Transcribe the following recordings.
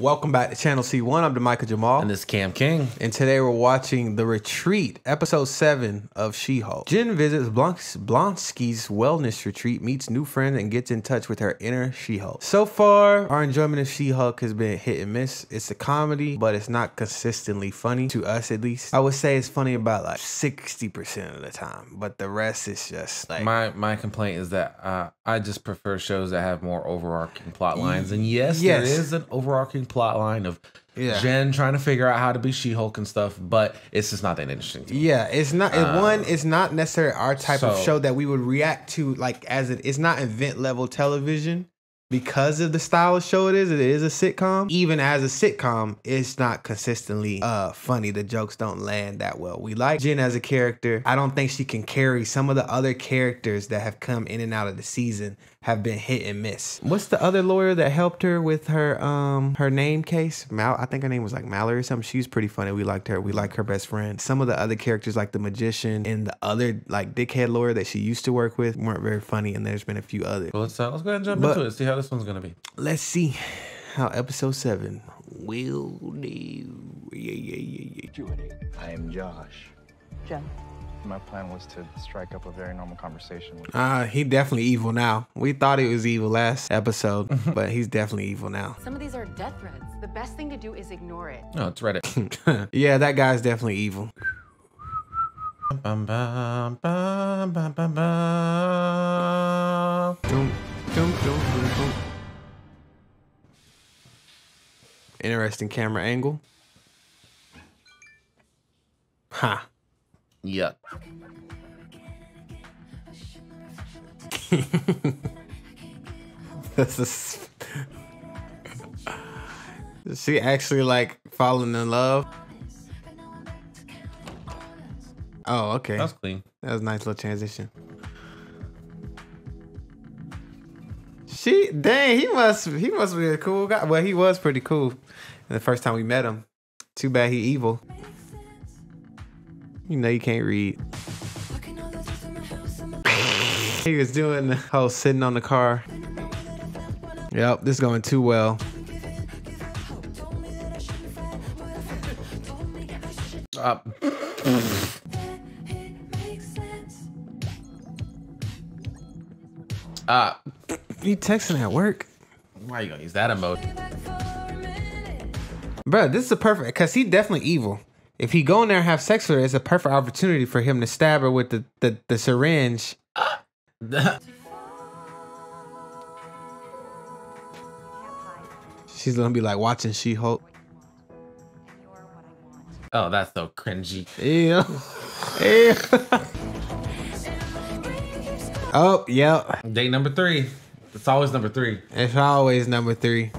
Welcome back to Channel See 1. I'm Demica Jamaal. And this is Cam King. And today we're watching The Retreat, Episode 7 of She-Hulk. Jen visits Blonsky's wellness retreat, meets new friends, and gets in touch with her inner She-Hulk. So far, our enjoyment of She-Hulk has been hit and miss. It's a comedy, but it's not consistently funny, to us at least. I would say it's funny about like 60% of the time, but the rest is just like... My complaint is that I just prefer shows that have more overarching plot lines. And yes, there is an overarching plot line of Jen trying to figure out how to be She-Hulk and stuff, but it's just not that interesting to me. Yeah, it's not it's not necessarily our type of show that we would react to, like, as it's not event level television because of the style of show it is. It is a sitcom. Even as a sitcom, it's not consistently funny. The jokes don't land that well. We like Jen as a character. I don't think she can carry some of the other characters that have come in and out of the season. Have been hit and miss. What's the other lawyer that helped her with her her name case? I think her name was like Mallory or something. She's pretty funny. We liked her. We like her best friend. Some of the other characters, like the magician and the other like dickhead lawyer that she used to work with, weren't very funny. And there's been a few others. Well, let's go ahead and jump into it. See how this one's gonna be. Let's see how episode 7 will do. I am Josh. Jen. My plan was to strike up a very normal conversation with him. He definitely evil now. We thought he was evil last episode, but he's definitely evil now. Some of these are death threats. The best thing to do is ignore it. No, it's Reddit. Yeah, that guy's definitely evil. Interesting camera angle. Ha. Huh. Yuck. This is... Is she actually like falling in love? Oh, okay. That was clean. That was a nice little transition. She, dang, he must be a cool guy. Well, he was pretty cool. And the first time we met him, too bad he evil. You know you can't read. He was doing the whole sitting on the car. Yep, this is going too well. You texting at work? Why are you gonna use that emoji? Bruh, this is a perfect, cause he definitely evil. If he go in there and have sex with her, it's a perfect opportunity for him to stab her with the syringe. She's gonna be like watching She-Hulk. Oh, that's so cringy. Ew. Oh, yeah. Date number 3. It's always number 3. It's always number 3.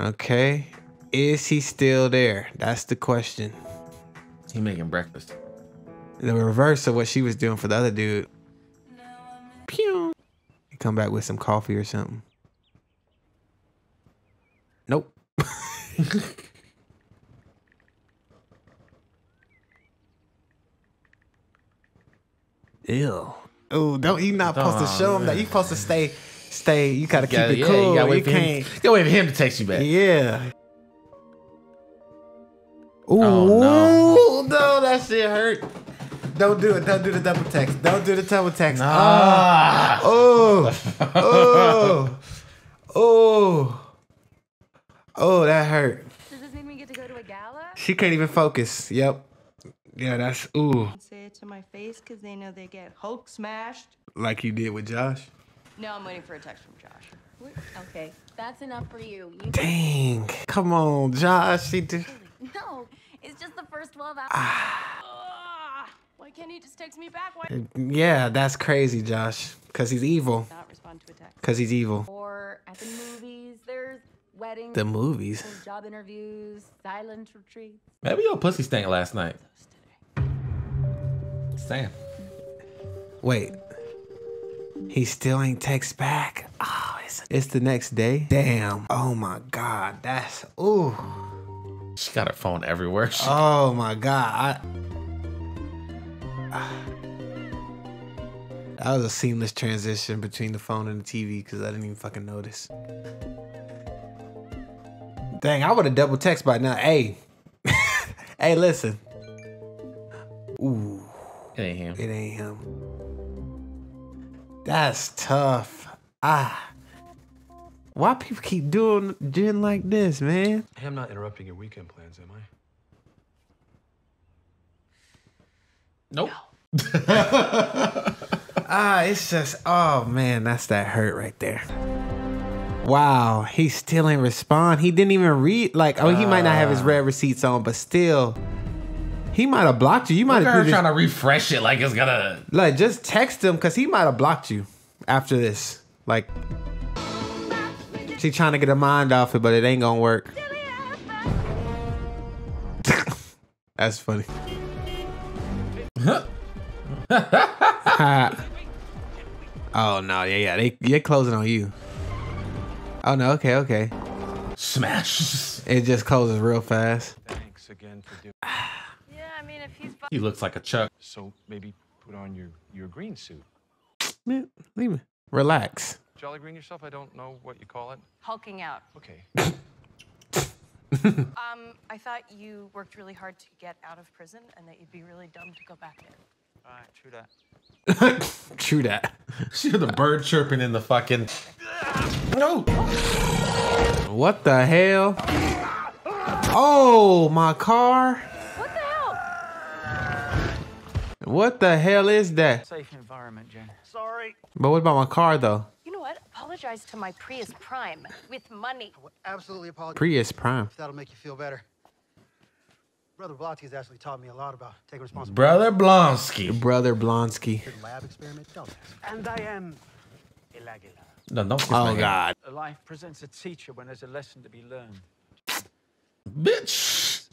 Okay. Is he still there? That's the question. He making breakfast. The reverse of what she was doing for the other dude. Pew. He come back with some coffee or something. Nope. Ew. Oh, don't you not supposed to show him that? You supposed to stay. You gotta keep it cool. You gotta wait for him to text you back. Yeah. Ooh, oh, no, that shit hurt. Don't do it. Don't do the double text. Don't do the double text. No. Oh, that hurt. Does this mean we get to go to a gala? She can't even focus. Yep. Yeah, that's, ooh. Say it to my face because they know they get Hulk smashed. Like you did with Josh? No, I'm waiting for a text from Josh. What? Okay, that's enough for you. Dang. Come on, Josh. She did. No, it's just the first love out. Why can't he just text me back? Why? Yeah, that's crazy, Josh. Because he's evil. Not respond to a text. Because he's evil. Or at the movies, there's weddings. The movies. Job interviews, silent retreats. Maybe your pussy stank last night. Sam. Wait. He still ain't text back? Oh, it's the next day? Damn. Oh, my God. That's... Ooh. She got her phone everywhere. Oh my God. That was a seamless transition between the phone and the TV because I didn't even fucking notice. Dang, I would have double text by now. Hey, hey, listen. Ooh, it ain't him. It ain't him. That's tough. Ah, why people keep doing Jen like this, man? I'm not interrupting your weekend plans, am I? Nope. No. Ah, it's just, oh man, that's that hurt right there. Wow, he still ain't respond. He didn't even read. Like, oh, he might not have his red receipts on, but still, he might have blocked you. You might have trying to refresh it like it's gonna. Like, just text him because he might have blocked you after this. Like, she trying to get her mind off it, but it ain't gonna work. That's funny. Oh no, yeah, they're closing on you. Oh no, okay. Smash. It just closes real fast. Thanks again for doing. Yeah, I mean, if he's he looks like a Chuck. So maybe put on your green suit. Man, leave me. Relax. Jolly green yourself. I don't know what you call it. Hulking out. Okay. I thought you worked really hard to get out of prison and that you'd be really dumb to go back in. All right, true that. True that. See the bird chirping in the fucking. No. What the hell? Oh, my car. What the hell? What the hell is that? Safe environment, Jen. Sorry. But what about my car, though? You know what? Apologize to my Prius Prime with money. I would absolutely apologize. Prius Prime. That'll make you feel better. Brother Blonsky's actually taught me a lot about taking responsibility. Brother Blonsky. Brother Blonsky. Lab experiment. And I am Ilagila. No, don't kiss my God. Head. Life presents a teacher when there's a lesson to be learned. Bitch.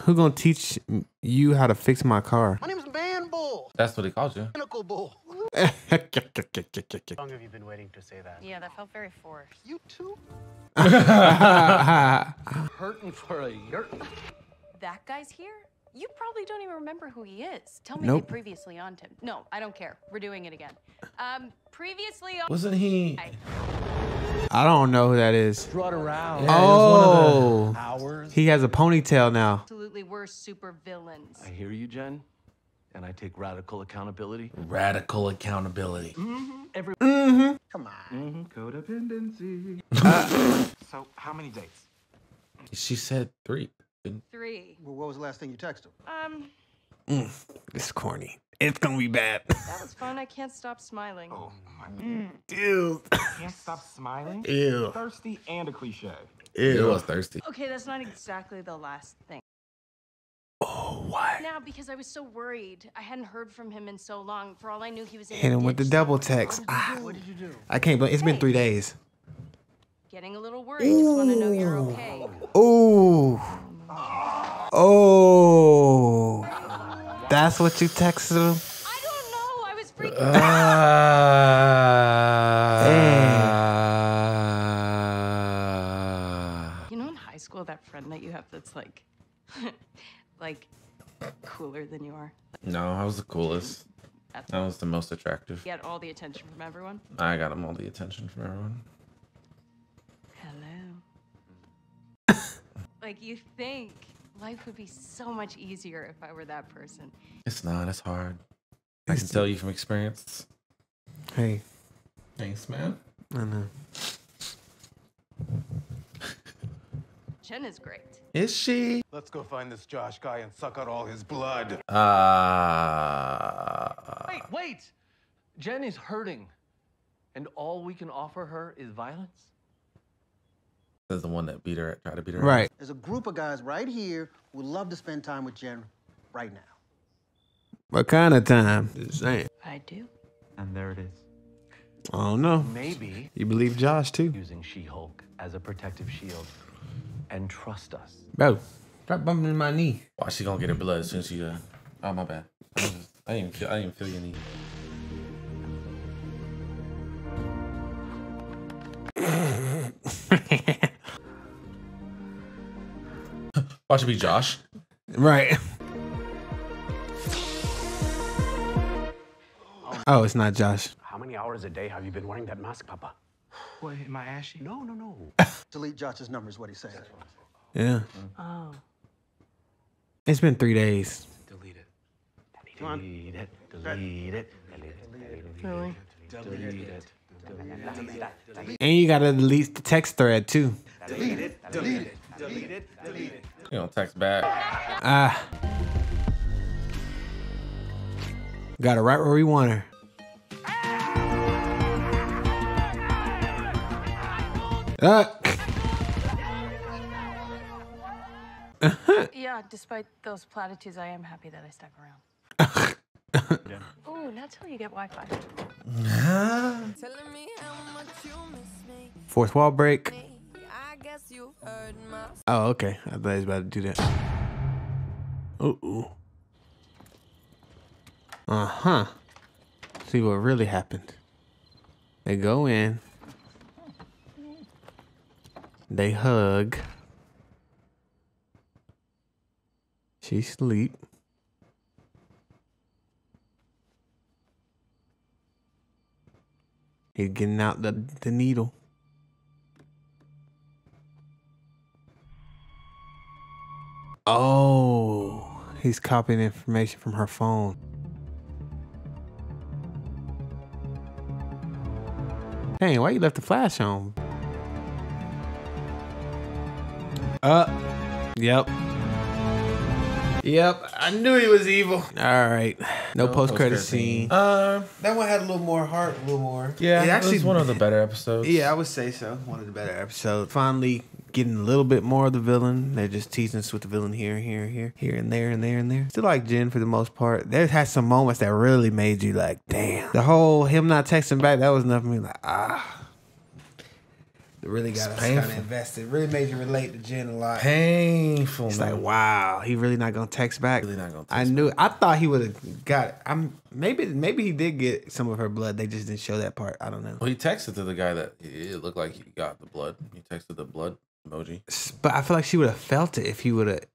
Who gonna teach you how to fix my car? My name's Van Bull. That's what he calls you. Pinnacle Bull. How long have you been waiting to say that? Yeah, that felt very forced. You too? Hurting for a yurt. That guy's here? You probably don't even remember who he is. Tell me nope. They previously oned him. No, I don't care. We're doing it again. Previously on. Wasn't he? I don't know who that is. Brought around. Yeah, oh, he has a ponytail now. Absolutely, we're super villains. I hear you, Jen, and I take radical accountability. Radical accountability. Mm-hmm. Come on. Mm-hmm. Codependency. So, how many dates? She said 3. 3. Well, what was the last thing you texted him? It's corny. It's gonna be bad. That was fun. I can't stop smiling. Oh my God. Ew. Can't stop smiling? Ew. Thirsty and a cliche. Ew. It was thirsty. Okay, that's not exactly the last thing. Oh, what? Now, because I was so worried. I hadn't heard from him in so long. For all I knew, he was in hit him with the double text. What did you do? I can't believe it's been 3 days. Getting a little worried. Ooh. Just want to know you're okay. Ooh. Oh, that's what you texted him? I don't know. I was freaking out. You know in high school, that friend that you have that's like, like cooler than you are? No, I was the coolest. I was the most attractive. You had all the attention from everyone? I got him all the attention from everyone. Like, you think life would be so much easier if I were that person. It's not. It's hard. I can tell you from experience. Hey. Thanks, man. I know. Jen is great. Is she? Let's go find this Josh guy and suck out all his blood. Wait. Jen is hurting. And all we can offer her is violence? Is the one that beat her, tried to beat her. Right. There's a group of guys right here who would love to spend time with Jen right now. What kind of time? Just saying. I do. And there it is. I don't know. Maybe. You believe Josh too. Using She-Hulk as a protective shield. And trust us. Bro, stop bumping my knee. Why she gonna get her blood as soon as she, oh, my bad. I didn't even feel your knee. Watch it be Josh. Right. Oh, it's not Josh. How many hours a day have you been wearing that mask, Papa? What, am I ashy? No, no, no. Delete Josh's number is what he's saying. Yeah. Oh. It's been 3 days. Delete it. Delete it. Delete it. Really? Delete it. And you gotta delete the text thread too. Delete it. Delete it. Delete it. Delete it. You don't text back. Ah. Got her right where we want her. Yeah, despite those platitudes, I am happy that I stuck around. Yeah. Oh, not till you get Wi-Fi. Fourth wall break. Oh, okay. I thought he was about to do that. Uh-oh. Uh-huh. See what really happened. They go in. They hug. She sleep. He's getting out the needle. Oh, he's copying information from her phone. Dang, why you left the flash on? Yep. Yep, I knew he was evil. All right, no post-credit scene. That one had a little more heart, a little more. Yeah, it actually was one of the better episodes. Yeah, I would say so. One of the better episodes. Finally, getting a little bit more of the villain. They're just teasing us with the villain here and there and there and there. Still like Jen for the most part. There had some moments that really made you like, damn. The whole him not texting back, that was enough for me. Like, ah. Really got us kind of invested. Really made you relate to Jen a lot. Painful. It's man. Like, wow, he really not gonna text back. Really not gonna text back. I thought he would have got it. Maybe he did get some of her blood. They just didn't show that part. I don't know. Well, he texted to the guy that it looked like he got the blood. He texted the blood emoji. But I feel like she would have felt it if he would have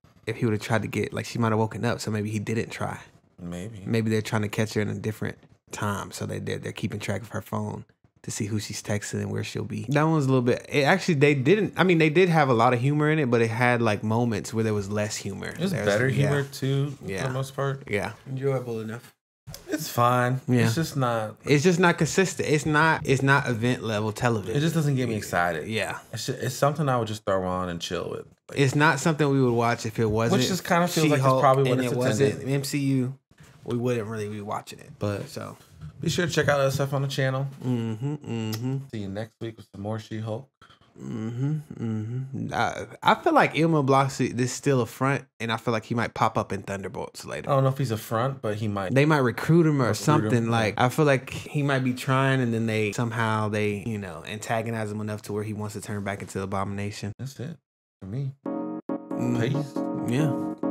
tried to get, like, she might have woken up. So maybe he didn't try. Maybe. Maybe they're trying to catch her in a different time. So they're keeping track of her phone to see who she's texting and where she'll be. That one's a little bit, it actually, they didn't, I mean, they did have a lot of humor in it, but it had like moments where there was less humor. It was better humor too, for the most part. Yeah. Enjoyable enough. It's fine. Yeah. It's just not consistent. It's not event level television. It just doesn't get me excited. Yeah. It's something I would just throw on and chill with. Like, it's not something we would watch if it wasn't. Which just kind of feels like it's probably what it's intended. If it wasn't MCU, we wouldn't really be watching it, but so. Be sure to check out other stuff on the channel. See you next week with some more She-Hulk. I feel like Emil Blonsky is still a front, and I feel like he might pop up in Thunderbolts later. I don't know if he's a front, but he might. They might recruit him or something. Like, I feel like he might be trying, and then they somehow you know, antagonize him enough to where he wants to turn back into Abomination. That's it for me. Peace. Yeah.